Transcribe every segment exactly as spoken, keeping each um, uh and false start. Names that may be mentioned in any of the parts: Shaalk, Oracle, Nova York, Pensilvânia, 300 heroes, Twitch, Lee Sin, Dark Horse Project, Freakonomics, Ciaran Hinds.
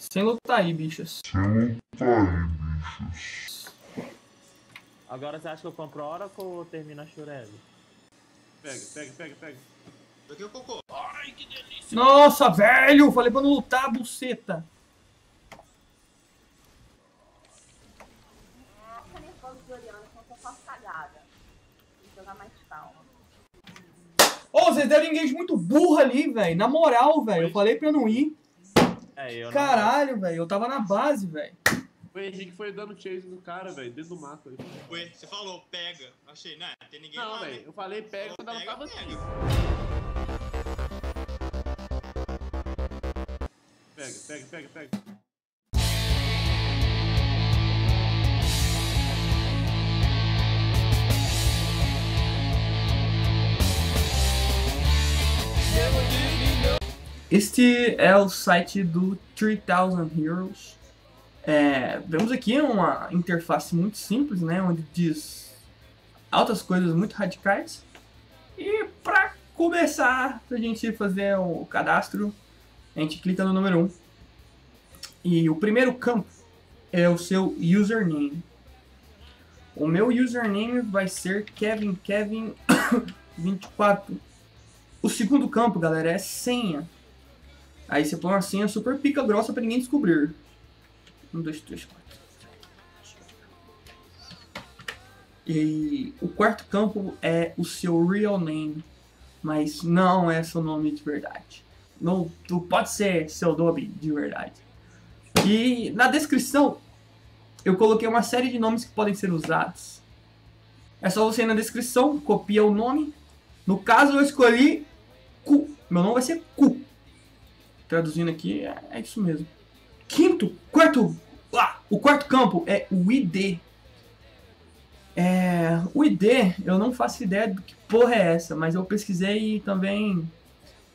Sem lutar aí, bichos. Sem lutar aí, bichos. Agora você acha que eu compro Oracle ou termina a Shurelli? Pega, pega, pega, pega. Peguei o cocô. Ai, que delícia. Nossa, velho! Falei pra não lutar, buceta. Nossa, nervoso do Oriana, eu só faço cagada. Tem que jogar mais calma. Ô, oh, vocês deram engage muito burro ali, velho. Na moral, velho. Eu falei pra eu não ir. É, eu caralho, não... velho. Eu tava na base, velho. O Henrique foi dando chase no cara, velho. Dentro do mato. Ué, você falou pega. Achei, né? Tem ninguém não, lá, velho. Eu falei pega quando ela tava assim. Pega, pega, pega, pega. Este é o site do três mil heroes. É, vemos aqui uma interface muito simples, né, onde diz altas coisas muito radicais. E para começar, a gente fazer o cadastro, a gente clica no número um. E o primeiro campo é o seu username. O meu username vai ser Kevin Kevin vinte e quatro. O segundo campo, galera, é senha. Aí você põe uma senha super pica grossa pra ninguém descobrir. Um, dois, três, quatro. E o quarto campo é o seu real name. Mas não é seu nome de verdade. Não, não pode ser seu nome de verdade. E na descrição, eu coloquei uma série de nomes que podem ser usados. É só você ir na descrição, copia o nome. No caso, eu escolhi Cu. Meu nome vai ser Cu. Traduzindo aqui, é isso mesmo. Quinto, quarto, ah, o quarto campo é o I D. É, o I D, eu não faço ideia do que porra é essa, mas eu pesquisei e também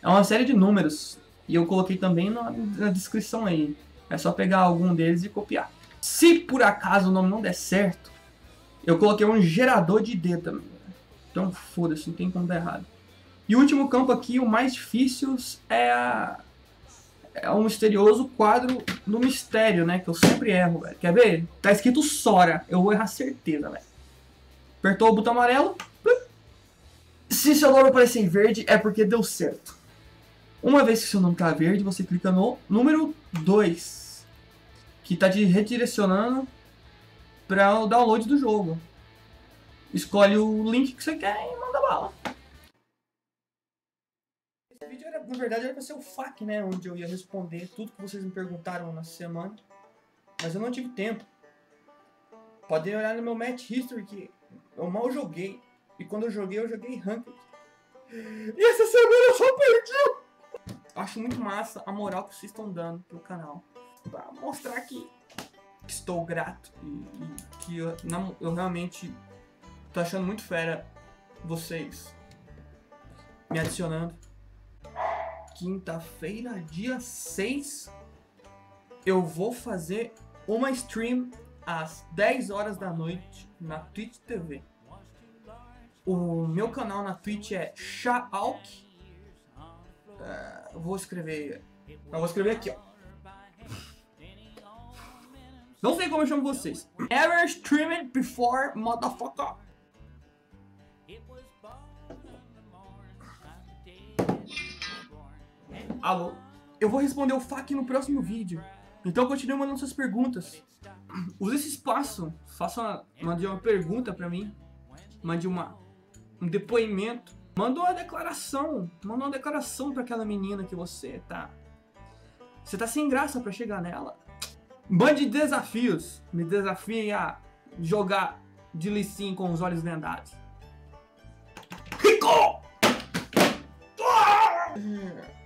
é uma série de números. E eu coloquei também na, na descrição aí. É só pegar algum deles e copiar. Se por acaso o nome não der certo, eu coloquei um gerador de I D também. Então foda-se, não tem como dar errado. E o último campo aqui, o mais difícil, é a... É um misterioso quadro do mistério, né? Que eu sempre erro, velho. Quer ver? Tá escrito Sora. Eu vou errar certeza, velho. Apertou o botão amarelo. Se seu nome aparecer em verde, é porque deu certo. Uma vez que seu nome tá verde, você clica no número dois. Que tá te redirecionando para o download do jogo. Escolhe o link que você quer e manda bala. Esse vídeo, era, na verdade, era pra ser o F A Q, né? Onde eu ia responder tudo que vocês me perguntaram na semana. Mas eu não tive tempo. Podem olhar no meu Match History, que eu mal joguei. E quando eu joguei, eu joguei Ranked. E essa semana eu só perdi! Acho muito massa a moral que vocês estão dando pro canal. Pra mostrar que estou grato. E, e que eu, não, eu realmente tô achando muito fera vocês me adicionando. Quinta-feira, dia seis, eu vou fazer uma stream às dez horas da noite na Twitch T V. O meu canal na Twitch é Shaalk. Uh, vou escrever... Eu vou escrever aqui, ó. Não sei como eu chamo vocês. Ever streamed before, motherfucker. Alô, eu vou responder o F A Q no próximo vídeo, então continue mandando suas perguntas. Use esse espaço, faça uma, mande uma pergunta pra mim, mande uma, um depoimento, manda uma declaração, manda uma declaração pra aquela menina que você tá, você tá sem graça pra chegar nela. Mande desafios, me desafie a jogar de Lee Sin com os olhos vendados. Rico! Ah!